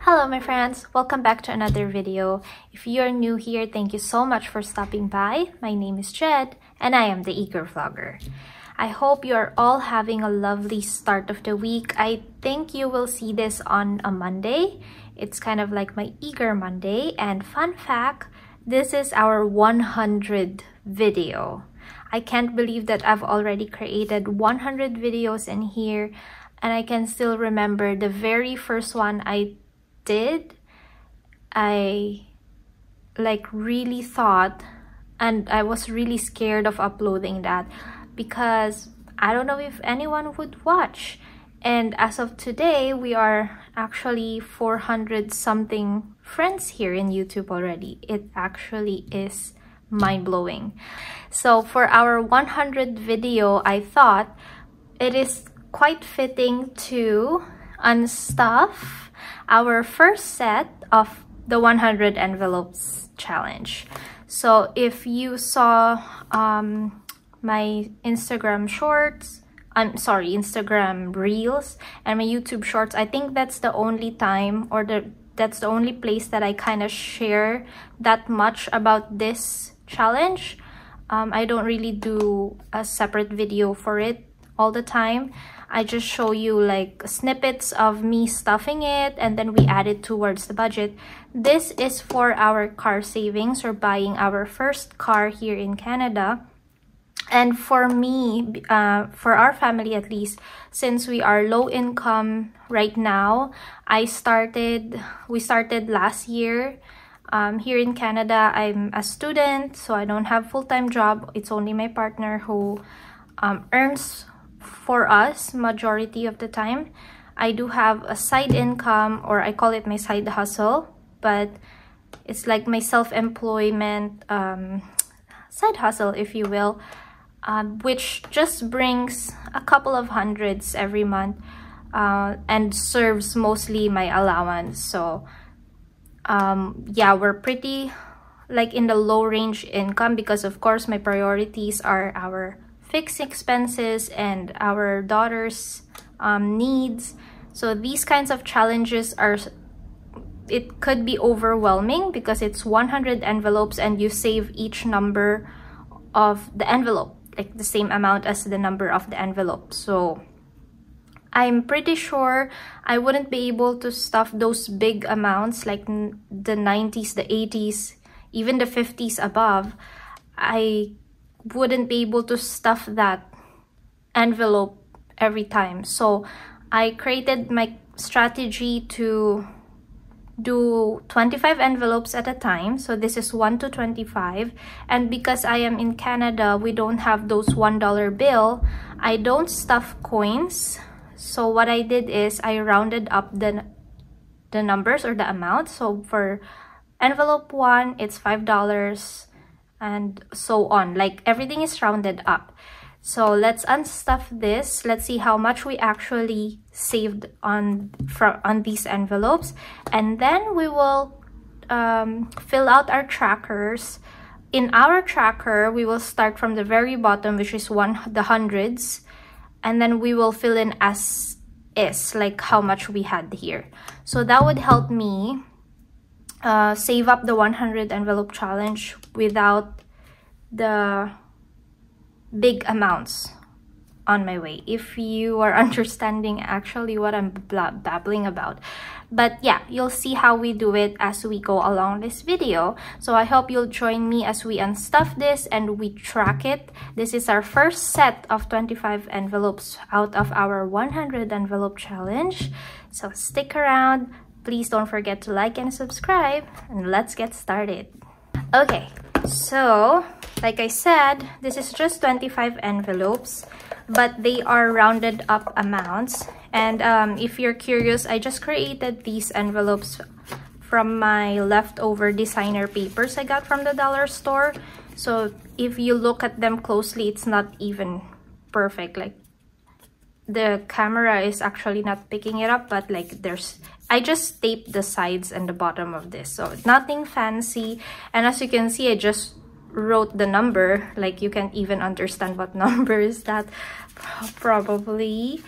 Hello my friends, welcome back to another video. If you are new here, thank you so much for stopping by. My name is Jed and I am the Eager Vlogger. I hope you are all having a lovely start of the week. I think you will see this on a Monday. It's kind of like my Eager Monday, and fun fact, this is our 100th video. I can't believe that I've already created 100 videos in here, and I can still remember the very first one I did. I like really thought, and I was really scared of uploading that because I don't know if anyone would watch. And as of today, we are actually 400 something friends here in YouTube already. It actually is mind-blowing. So for our 100th video, I thought it is quite fitting to unstuff our first set of the 100 envelopes challenge. So if you saw my Instagram shorts, I'm sorry, Instagram reels and my YouTube shorts, I think that's the only time, or that's the only place that I kind of share that much about this challenge. I don't really do a separate video for it all the time. I just show you like snippets of me stuffing it, and then we add it towards the budget. This is for our car savings, or buying our first car here in Canada. And for me, for our family at least, since we are low income right now, we started last year. Here in Canada, I'm a student, so I don't have a full-time job. It's only my partner who earns for us majority of the time. I do have a side income, or I call it my side hustle, but it's like my self-employment side hustle, if you will. Which just brings a couple of hundreds every month, and serves mostly my allowance. So yeah, we're pretty like in the low range income, because of course my priorities are our fixed expenses and our daughter's needs. So these kinds of challenges are, it could be overwhelming because it's 100 envelopes and you save each number of the envelope, like the same amount as the number of the envelope. So I'm pretty sure I wouldn't be able to stuff those big amounts, like the 90s, the 80s, even the 50s above. I wouldn't be able to stuff that envelope every time. So I created my strategy to do 25 envelopes at a time. So this is 1 to 25, and because I am in Canada, we don't have those $1 bill. I don't stuff coins, so what I did is I rounded up the numbers or the amount. So for envelope 1, it's $5, and so on, like everything is rounded up. So let's unstuff this. Let's see how much we actually saved on these envelopes, and then we will fill out our trackers. In our tracker, we will start from the very bottom, which is the hundreds, and then we will fill in as is, like how much we had here. So that would help me save up the 100 envelope challenge without the big amounts on my way, if you are understanding actually what I'm babbling about. But yeah, you'll see how we do it as we go along this video. So I hope you'll join me as we unstuff this and we track it. This is our first set of 25 envelopes out of our 100 envelope challenge, so stick around. Please don't forget to like and subscribe, and let's get started. Okay, so like I said, this is just 25 envelopes, but they are rounded up amounts. And if you're curious, I just created these envelopes from my leftover designer papers I got from the dollar store. So if you look at them closely, it's not even perfect. Like the camera is actually not picking it up, but like I just taped the sides and the bottom of this. So nothing fancy. And as you can see, I just wrote the number, like you can't even understand what number is that probably.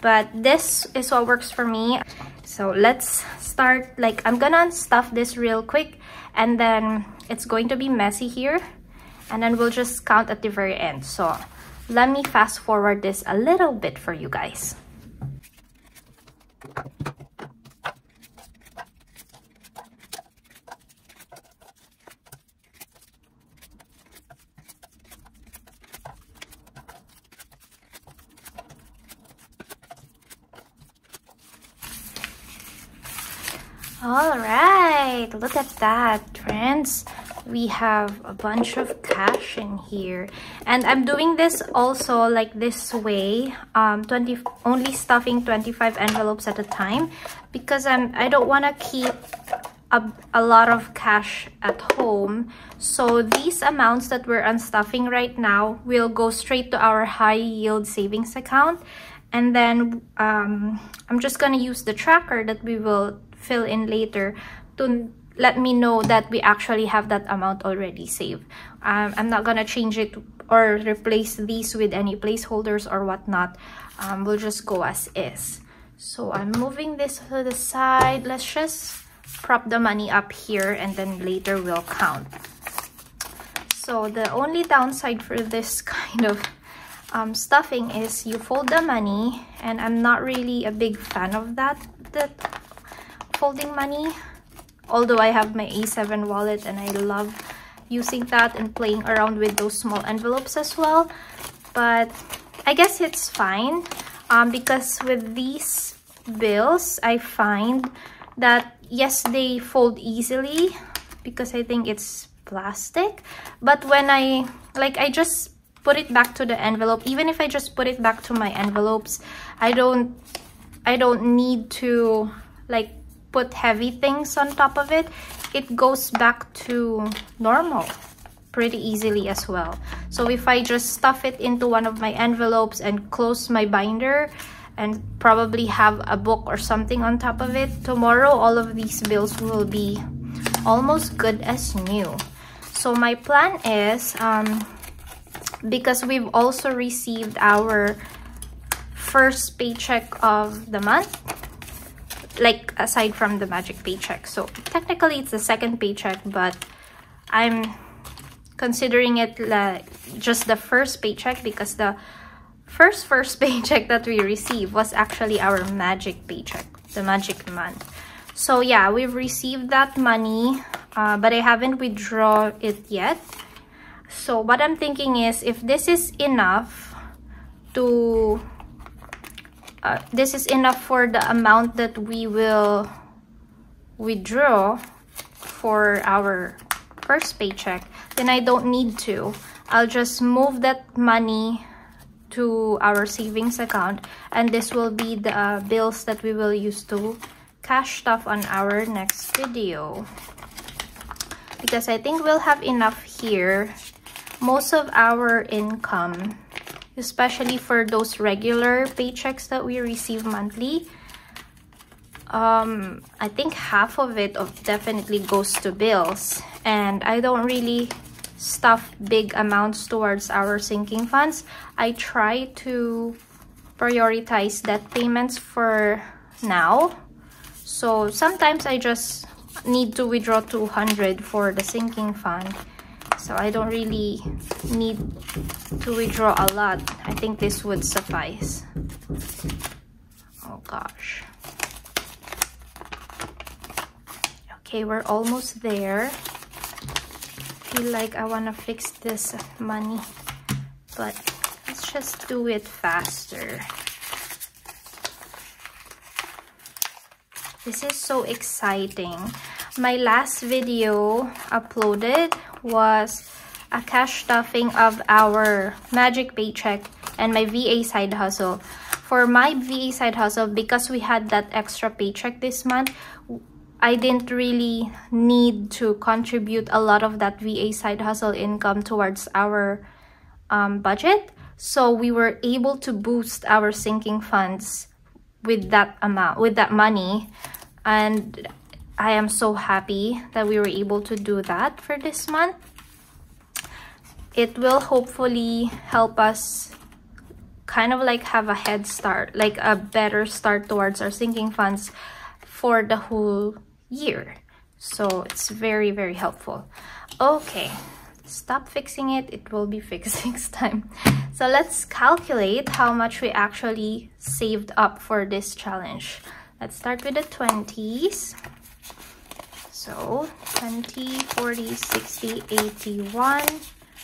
but this is what works for me. So let's start. Like, I'm gonna stuff this real quick, and then it's going to be messy here, and then we'll just count at the very end. So let me fast forward this a little bit for you guys. All right, look at that, friends. We have a bunch of cash in here, and I'm doing this also like this way, only stuffing 25 envelopes at a time, because I don't want to keep a lot of cash at home. So these amounts that we're unstuffing right now will go straight to our high yield savings account, and then I'm just going to use the tracker that we will fill in later to let me know that we actually have that amount already saved. I'm not gonna change it or replace these with any placeholders or whatnot. We'll just go as is. So I'm moving this to the side. Let's just prop the money up here, and then later we'll count. So the only downside for this kind of stuffing is you fold the money, and I'm not really a big fan of that folding money. Although I have my A7 wallet and I love using that and playing around with those small envelopes as well. But I guess it's fine, because with these bills, I find that, yes, they fold easily because I think it's plastic. But when I just put it back to the envelope, even if I just put it back to my envelopes, I don't need to, like, put heavy things on top of it. It goes back to normal pretty easily as well. So if I just stuff it into one of my envelopes and close my binder and probably have a book or something on top of it, tomorrow all of these bills will be almost good as new. So my plan is, because we've also received our first paycheck of the month, like aside from the magic paycheck, so technically it's the second paycheck, but I'm considering it like just the first paycheck because the first paycheck that we received was actually our magic paycheck, the magic month. So yeah, we've received that money, but I haven't withdrawn it yet. So what I'm thinking is, if this is enough to this is enough for the amount that we will withdraw for our first paycheck, then I don't need to. I'll just move that money to our savings account, and this will be the bills that we will use to cash stuff on our next video. Because I think we'll have enough here. Most of our income, especially for those regular paychecks that we receive monthly, I think half of it definitely goes to bills, and I don't really stuff big amounts towards our sinking funds. I try to prioritize debt payments for now. So sometimes I just need to withdraw 200 for the sinking fund. So I don't really need to withdraw a lot. I think this would suffice. Oh gosh. Okay, we're almost there. I feel like I want to fix this money, but let's just do it faster. This is so exciting. My last video uploaded was a cash stuffing of our magic paycheck and my VA side hustle. For my VA side hustle, because we had that extra paycheck this month, I didn't really need to contribute a lot of that VA side hustle income towards our budget. So we were able to boost our sinking funds with that amount, with that money, and I am so happy that we were able to do that for this month. It will hopefully help us kind of like have a head start, like a better start towards our sinking funds for the whole year. So it's very, very helpful. Okay, stop fixing it. It will be fixed next time. So let's calculate how much we actually saved up for this challenge. Let's start with the 20s. So 20, 40, 60, 81,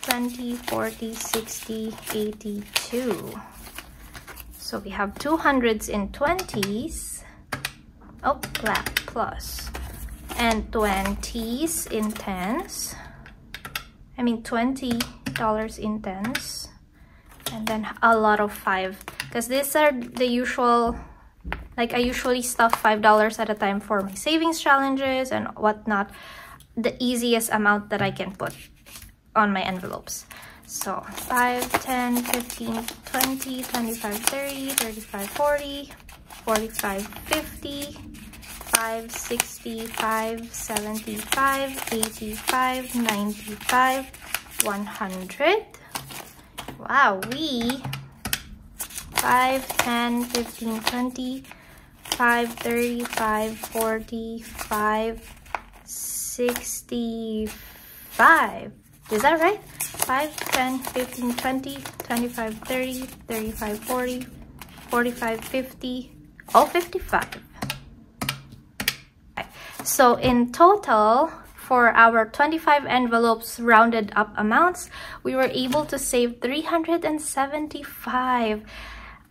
20, 40, 60, 82. So we have 200s in 20s. Oh, plus. And 20s in 10s. I mean $20 in 10s. And then a lot of 5. Because these are the usual... Like I usually stuff $5 at a time for my savings challenges and whatnot. The easiest amount that I can put on my envelopes. So 5, 10, 15, 20, 25, 30, 35, 40, 45, 50, 5, 65, 75, 85, 95, 100. Wow, we... 5, 10, 15, 20, 5, 30, 5, 40, 5, 65. Is that right? 5, 10, 15, 20, 25, 30, 35, 40, 45, 50, all 55. So in total, for our 25 envelopes rounded up amounts, we were able to save $375.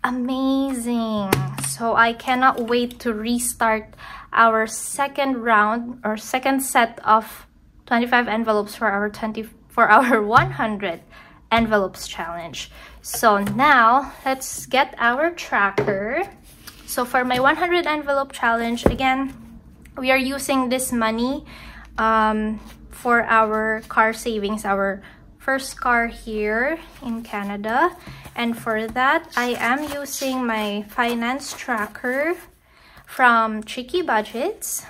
Amazing. So I cannot wait to restart our second round or second set of 25 envelopes for our 100 envelopes challenge. So now let's get our tracker. So for my 100 envelope challenge, again, we are using this money for our car savings, our first car here in Canada. And for that, I am using my finance tracker from Cheeky Budgets.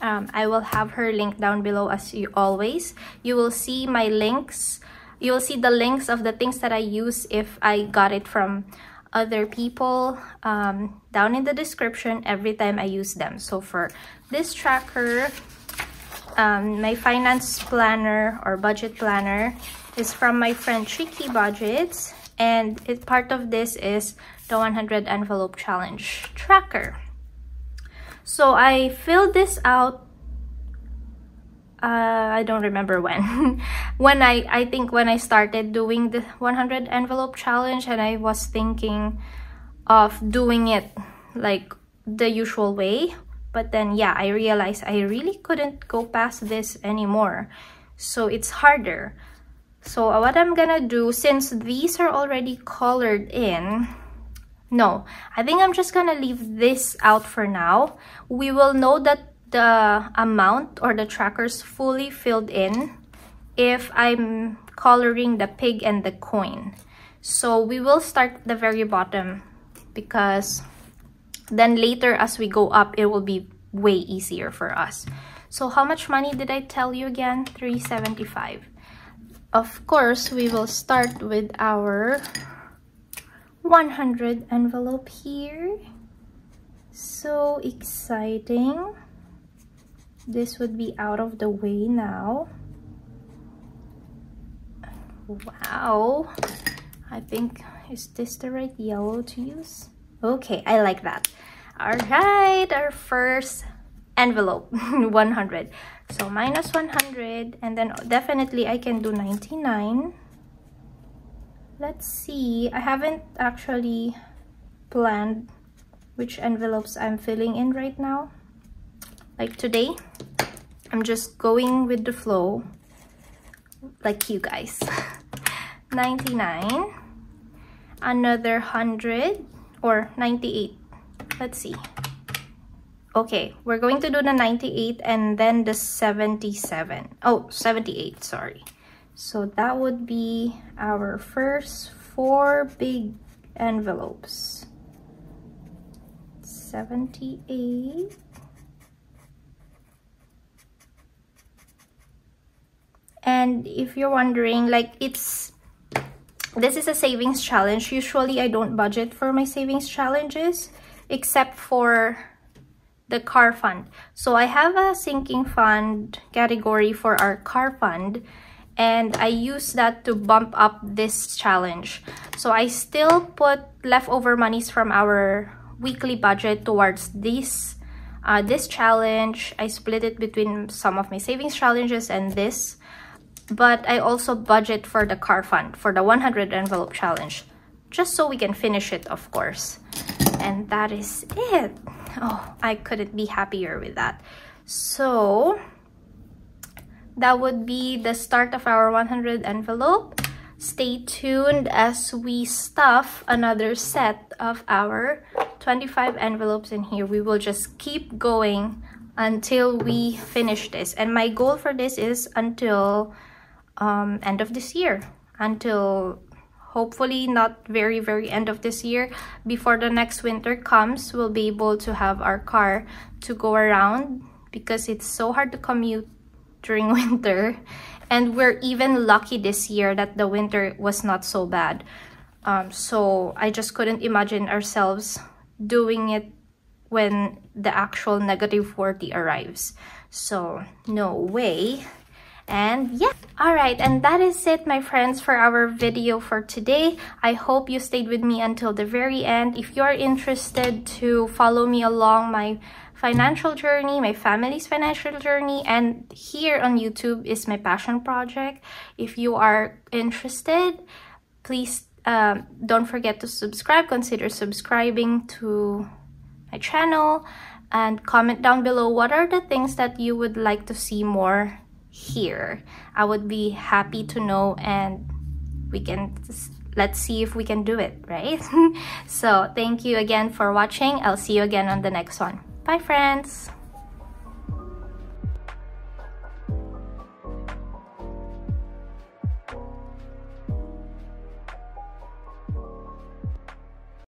I will have her link down below as you always. You will see my links. You will see the links of the things that I use if I got it from other people down in the description every time I use them. So for this tracker, my finance planner or budget planner is from my friend Cheeky Budgets, and it, part of this is the 100 envelope challenge tracker. So I filled this out, I don't remember when. I think when I started doing the 100 envelope challenge, and I was thinking of doing it like the usual way. But then, yeah, I realized I really couldn't go past this anymore. So it's harder. So what I'm gonna do, since these are already colored in... No, I think I'm just gonna leave this out for now. We will know that the amount or the tracker's fully filled in if I'm coloring the pig and the coin. So we will start at the very bottom, because... then later as we go up, it will be way easier for us. So how much money did I tell you again? $375. Of course, we will start with our 100 envelope here. So exciting. This would be out of the way now. Wow. I think, is this the right yellow to use? Okay, I like that. All right, our first envelope, 100. So minus 100, and then definitely I can do 99. Let's see, I haven't actually planned which envelopes I'm filling in right now. Like today, I'm just going with the flow, like you guys. 99, another 100. Or 98. Let's see. Okay, we're going to do the 98 and then the 77. Oh, 78, sorry. So that would be our first 4 big envelopes. 78. And if you're wondering, like, it's This is a savings challenge. Usually I don't budget for my savings challenges except for the car fund. So I have a sinking fund category for our car fund, and I use that to bump up this challenge. So I still put leftover monies from our weekly budget towards this challenge. I split it between some of my savings challenges and this, but I also budget for the car fund for the 100 envelope challenge, just so we can finish it, of course. And that is it. Oh, I couldn't be happier with that. So that would be the start of our 100 envelope. Stay tuned as we stuff another set of our 25 envelopes in here. We will just keep going until we finish this. And my goal for this is until end of this year, until hopefully not very end of this year. Before the next winter comes, we'll be able to have our car to go around, because it's so hard to commute during winter. And we're even lucky this year that the winter was not so bad. So I just couldn't imagine ourselves doing it when the actual -40 arrives. So no way. And yeah, all right, and that is it, my friends, for our video for today. I hope you stayed with me until the very end. If you're interested to follow me along my financial journey, my family's financial journey, and here on YouTube is my passion project. If you are interested, please don't forget to subscribe. Consider subscribing to my channel, and comment down below what are the things that you would like to see more here. I would be happy to know, and we can let's see if we can do it, right? So thank you again for watching. I'll see you again on the next one. Bye, friends.